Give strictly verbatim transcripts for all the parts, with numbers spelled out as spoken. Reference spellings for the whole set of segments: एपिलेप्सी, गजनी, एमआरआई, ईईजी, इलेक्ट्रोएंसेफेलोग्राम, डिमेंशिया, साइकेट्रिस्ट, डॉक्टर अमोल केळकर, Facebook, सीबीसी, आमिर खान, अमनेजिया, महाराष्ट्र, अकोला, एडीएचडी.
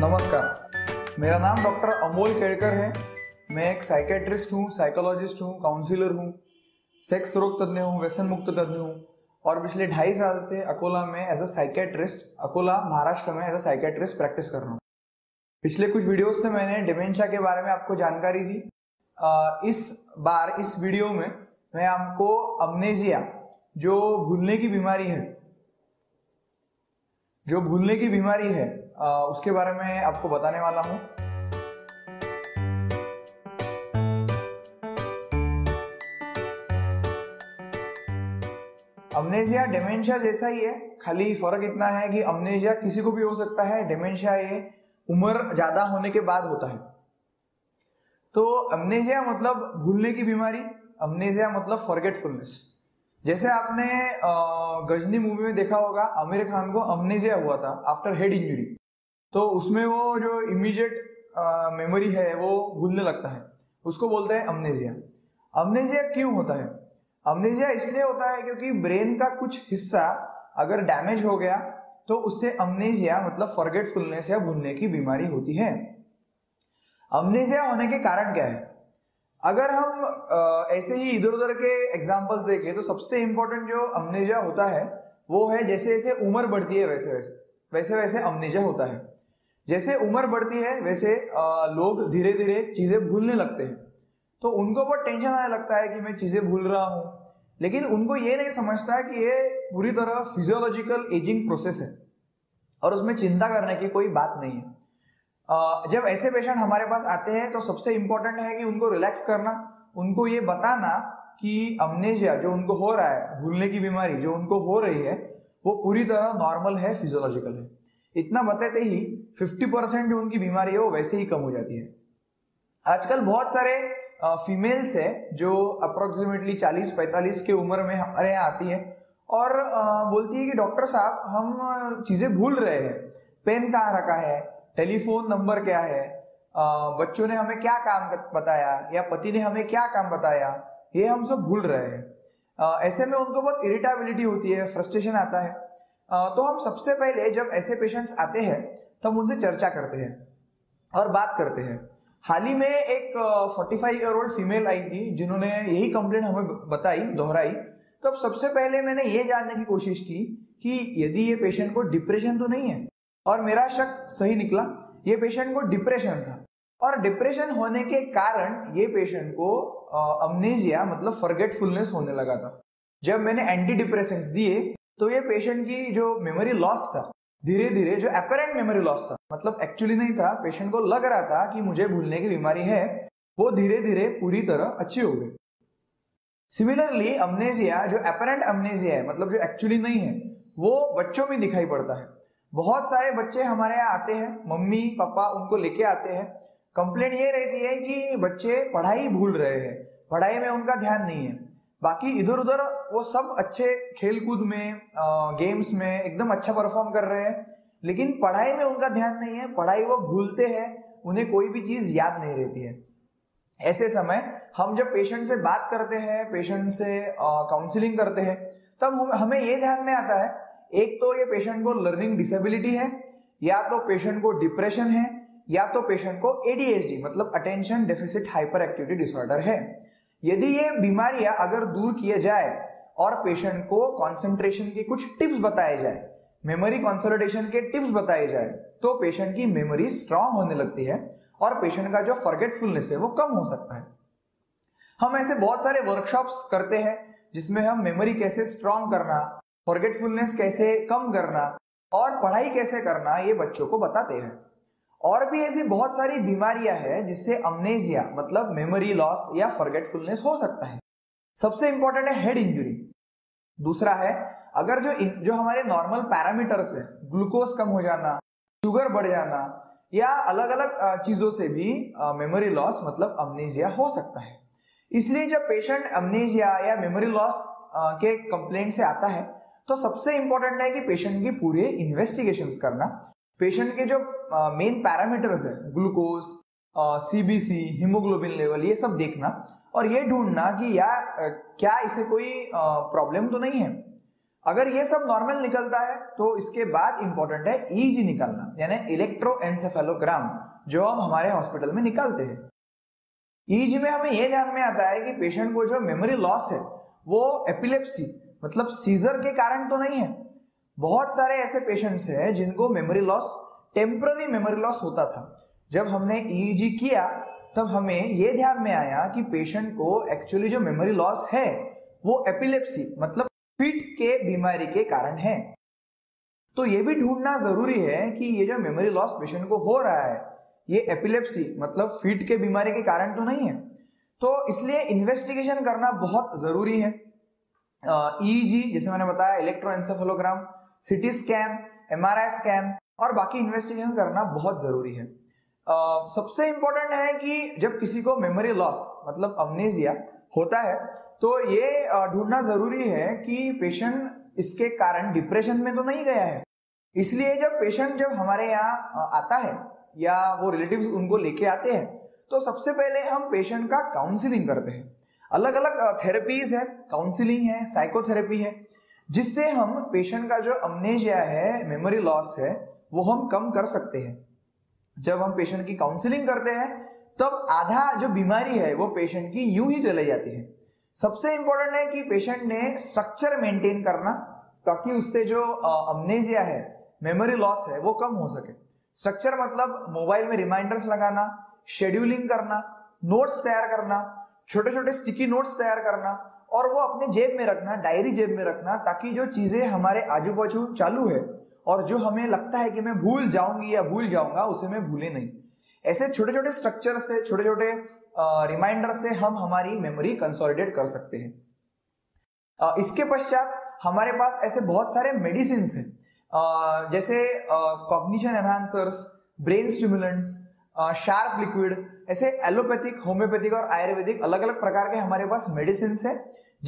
नमस्कार, मेरा नाम डॉक्टर अमोल केळकर है। मैं एक साइकेट्रिस्ट हूँ, साइकोलॉजिस्ट हूँ, काउंसिलर हूँ, सेक्स रोग तज्ञ हूँ, व्यसन मुक्त तज्ञ हूँ और पिछले ढाई साल से अकोला में as a साइकेट्रिस्ट, अकोला महाराष्ट्र में एज अ साइकेट्रिस्ट प्रैक्टिस कर रहा हूँ। पिछले कुछ वीडियोस से मैंने डिमेंशिया के बारे में आपको जानकारी दी। इस बार इस वीडियो में मैं आपको अमनेजिया, जो भूलने की बीमारी है जो भूलने की बीमारी है आ, उसके बारे में आपको बताने वाला हूं। अमनेजिया डेमेंशिया जैसा ही है, खाली फर्क इतना है कि अमनेजिया किसी को भी हो सकता है, डेमेंशिया ये उम्र ज्यादा होने के बाद होता है। तो अमनेजिया मतलब भूलने की बीमारी, अमनेजिया मतलब फॉरगेटफुलनेस। जैसे आपने गजनी मूवी में देखा होगा, आमिर खान को अमनेजिया हुआ था आफ्टर हेड इंजरी, तो उसमें वो जो इमीडिएट मेमोरी है वो भूलने लगता है, उसको बोलते हैं अमनेजिया। अमनेजिया क्यों होता है? अमनेजिया इसलिए होता है क्योंकि ब्रेन का कुछ हिस्सा अगर डैमेज हो गया तो उससे अमनेजिया मतलब फॉरगेटफुलनेस या भूलने की बीमारी होती है। अमनेजिया होने के कारण क्या है? अगर हम ऐसे ही इधर उधर के एग्जाम्पल्स देखें तो सबसे इम्पोर्टेंट जो अमनेजिया होता है वो है जैसे जैसे उम्र बढ़ती है वैसे वैसे वैसे वैसे अमनेजिया होता है। जैसे उम्र बढ़ती है वैसे लोग धीरे धीरे चीजें भूलने लगते हैं, तो उनको बहुत टेंशन आने लगता है कि मैं चीजें भूल रहा हूँ, लेकिन उनको ये नहीं समझता कि ये पूरी तरह फिजियोलॉजिकल एजिंग प्रोसेस है और उसमें चिंता करने की कोई बात नहीं है। जब ऐसे पेशेंट हमारे पास आते हैं तो सबसे इम्पोर्टेंट है कि उनको रिलैक्स करना, उनको ये बताना कि अमनेजिया जो उनको हो रहा है, भूलने की बीमारी जो उनको हो रही है, वो पूरी तरह नॉर्मल है, फिजियोलॉजिकल है। इतना बताते ही पचास परसेंट जो उनकी बीमारी है वो वैसे ही कम हो जाती है। आजकल बहुत सारे फीमेल्स है जो अप्रोक्सीमेटली चालीस पैंतालीस के उम्र में हमारे यहाँ आती है और बोलती है कि डॉक्टर साहब, हम चीजें भूल रहे हैं, पेन कहाँ रखा है, टेलीफोन नंबर क्या है, बच्चों ने हमें क्या काम बताया या पति ने हमें क्या काम बताया, ये हम सब भूल रहे हैं। ऐसे में उनको बहुत इरिटेबिलिटी होती है, फ्रस्ट्रेशन आता है। तो हम सबसे पहले जब ऐसे पेशेंट्स आते हैं तब तो उनसे चर्चा करते हैं और बात करते हैं। हाल ही में एक पैंतालीस ईयर ओल्ड फीमेल आई थी जिन्होंने यही कंप्लेंट हमें बताई, दोहराई। तब तो सबसे पहले मैंने ये जानने की कोशिश की कि यदि ये पेशेंट को डिप्रेशन तो नहीं है, और मेरा शक सही निकला, ये पेशेंट को डिप्रेशन था और डिप्रेशन होने के कारण ये पेशेंट को अमनेजिया मतलब फॉरगेटफुलनेस होने लगा था। जब मैंने एंटी डिप्रेसेंट्स दिए तो ये पेशेंट की जो मेमोरी लॉस था धीरे धीरे, जो अपरेंट मेमोरी लॉस था, मतलब एक्चुअली नहीं था, पेशेंट को लग रहा था कि मुझे भूलने की बीमारी है, वो धीरे धीरे पूरी तरह अच्छी हो गई। सिमिलरली अमनेजिया जो अपरेंट अमनेजिया है, मतलब जो एक्चुअली नहीं है, वो बच्चों में दिखाई पड़ता है। बहुत सारे बच्चे हमारे यहाँ आते हैं, मम्मी पापा उनको लेके आते हैं, कंप्लेंट ये रहती है कि बच्चे पढ़ाई भूल रहे हैं, पढ़ाई में उनका ध्यान नहीं है, बाकी इधर उधर वो सब अच्छे खेल कूद में, गेम्स में एकदम अच्छा परफॉर्म कर रहे हैं, लेकिन पढ़ाई में उनका ध्यान नहीं है, पढ़ाई वो भूलते हैं, उन्हें कोई भी चीज याद नहीं रहती है। ऐसे समय हम जब पेशेंट से बात करते हैं, पेशेंट से काउंसिलिंग करते हैं, तब हमें ये ध्यान में आता है, एक तो ये पेशेंट को लर्निंग डिसेबिलिटी है, या तो पेशेंट को डिप्रेशन है, या तो पेशेंट को एडीएचडी मतलब attention deficit hyperactivity disorder है। यदि ये बीमारियां अगर दूर किया जाए और पेशेंट को कंसंट्रेशन की कुछ टिप्स बताए जाए, मेमोरी कंसोलिडेशन के टिप्स बताए जाए, तो पेशेंट की मेमोरी स्ट्रांग होने लगती है और पेशेंट का जो फॉरगेटफुलनेस है वो कम हो सकता है। हम ऐसे बहुत सारे वर्कशॉप्स करते हैं जिसमें हम मेमोरी कैसे स्ट्रांग करना, फॉरगेटफुलनेस कैसे कम करना और पढ़ाई कैसे करना, ये बच्चों को बताते हैं। और भी ऐसी बहुत सारी बीमारियां हैं जिससे अमनेजिया मतलब मेमोरी लॉस या फॉरगेटफुलनेस हो सकता है। सबसे इंपॉर्टेंट है हेड इंजरी। दूसरा है, अगर जो जो हमारे नॉर्मल पैरामीटर्स है, ग्लूकोज कम हो जाना, शुगर बढ़ जाना, या अलग अलग चीजों से भी मेमोरी लॉस मतलब अमनेजिया हो सकता है। इसलिए जब पेशेंट अमनेजिया या मेमोरी लॉस के कंप्लेंट से आता है तो सबसे इंपॉर्टेंट है कि पेशेंट की पूरे इन्वेस्टिगेशंस करना, पेशेंट के जो मेन पैरामीटर्स है, ग्लूकोज, सीबीसी, हीमोग्लोबिन लेवल, ये सब देखना और ये ढूंढना कि या क्या इसे कोई प्रॉब्लम तो नहीं है। अगर ये सब नॉर्मल निकलता है तो इसके बाद इंपॉर्टेंट है ईजी निकालना, यानी इलेक्ट्रोएंसेफेलोग्राम, जो हम हमारे हॉस्पिटल में निकालते हैं। ईजी में हमें यह ध्यान में आता है कि पेशेंट को जो मेमोरी लॉस है वो एपिलेप्सी मतलब सीजर के कारण तो नहीं है। बहुत सारे ऐसे पेशेंट्स हैं जिनको memory loss, temporary memory loss होता था। जब हमने ईईजी किया तब हमें यह ध्यान में आया कि पेशेंट को एक्चुअली जो मेमोरी लॉस है वो एपिलेप्सी मतलब फिट के बीमारी के कारण है। तो यह भी ढूंढना जरूरी है कि ये जो मेमोरी लॉस पेशेंट को हो रहा है ये एपिलेप्सी मतलब फिट के बीमारी के कारण तो नहीं है। तो इसलिए इन्वेस्टिगेशन करना बहुत जरूरी है। ईईजी जैसे मैंने बताया, इलेक्ट्रोएंसेफेलोग्राम, सीटी स्कैन, एमआरआई स्कैन और बाकी इन्वेस्टिगेशन करना बहुत जरूरी है। uh, सबसे इंपॉर्टेंट है कि जब किसी को मेमोरी लॉस मतलब अमनेजिया होता है तो ये ढूंढना जरूरी है कि पेशेंट इसके कारण डिप्रेशन में तो नहीं गया है। इसलिए जब पेशेंट जब हमारे यहाँ आता है या वो रिलेटिव्स उनको लेके आते हैं तो सबसे पहले हम पेशेंट का काउंसलिंग करते हैं। अलग अलग थेरेपीज है, काउंसलिंग है, साइकोथेरेपी है, जिससे हम पेशेंट का जो अमनेशिया है, मेमोरी लॉस है, वो हम कम कर सकते हैं। जब हम पेशेंट की काउंसलिंग करते हैं तब आधा जो बीमारी है वो पेशेंट की यूं ही चले जाती है। सबसे इंपॉर्टेंट है कि पेशेंट ने स्ट्रक्चर मेंटेन करना, ताकि उससे जो अमनेशिया है, मेमोरी लॉस है, वो कम हो सके। स्ट्रक्चर मतलब मोबाइल में रिमाइंडर्स लगाना, शेड्यूलिंग करना, नोट्स तैयार करना, छोटे छोटे स्टिकी नोट्स तैयार करना और वो अपने जेब में रखना, डायरी जेब में रखना, ताकि जो चीजें हमारे आजू बाजू चालू है और जो हमें लगता है कि मैं भूल जाऊंगी या भूल जाऊंगा, उसे मैं भूले नहीं। ऐसे छोटे छोटे स्ट्रक्चर से, छोटे छोटे रिमाइंडर से हम हमारी मेमोरी कंसोलिडेट कर सकते हैं। uh, इसके पश्चात हमारे पास ऐसे बहुत सारे मेडिसिन हैं, Uh, जैसे cognition enhancers, brain stimulants, sharp liquid, ऐसे एलोपैथिक, होम्योपैथिक और आयुर्वेदिक अलग अलग प्रकार के हमारे पास मेडिसिन है,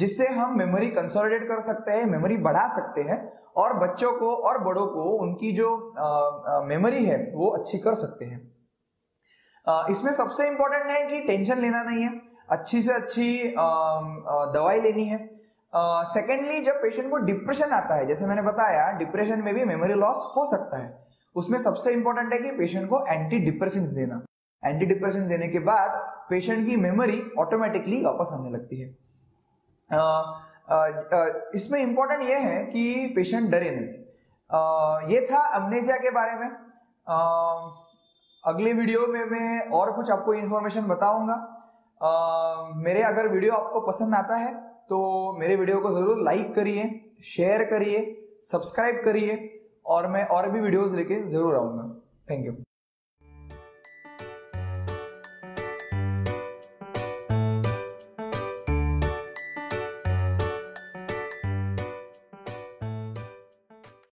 जिससे हम मेमोरी कंसोलिडेट कर सकते हैं, मेमोरी बढ़ा सकते हैं और बच्चों को और बड़ों को उनकी जो मेमोरी uh, uh, है वो अच्छी कर सकते हैं। uh, इसमें सबसे इंपॉर्टेंट है कि टेंशन लेना नहीं है, अच्छी से अच्छी uh, uh, दवाई लेनी है। सेकेंडली uh, जब पेशेंट को डिप्रेशन आता है, जैसे मैंने बताया डिप्रेशन में भी मेमोरी लॉस हो सकता है, उसमें सबसे इंपॉर्टेंट है कि पेशेंट को एंटी डिप्रेसेंट्स देना। एंटी डिप्रेसेंट्स देने के बाद पेशेंट की मेमोरी ऑटोमेटिकली वापस आने लगती है। uh, uh, uh, इसमें इंपॉर्टेंट यह है कि पेशेंट डरे नहीं। uh, ये था अमनेसिया के बारे में। uh, अगले वीडियो में मैं और कुछ आपको इंफॉर्मेशन बताऊंगा। uh, मेरे अगर वीडियो आपको पसंद आता है तो मेरे वीडियो को जरूर लाइक करिए, शेयर करिए, सब्सक्राइब करिए और मैं और भी वीडियोस लेके जरूर आऊँगा। Thank you.